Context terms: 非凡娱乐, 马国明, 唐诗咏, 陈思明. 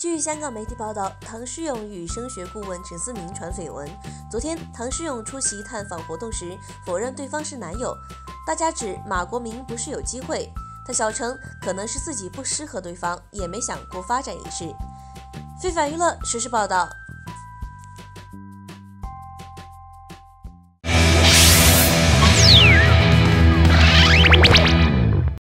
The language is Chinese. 据香港媒体报道，唐诗咏与升学顾问陈思明传绯闻。昨天，唐诗咏出席探访活动时否认对方是男友，大家指马国明不是有机会。他小称可能是自己不适合对方，也没想过发展一事。非凡娱乐实时报道。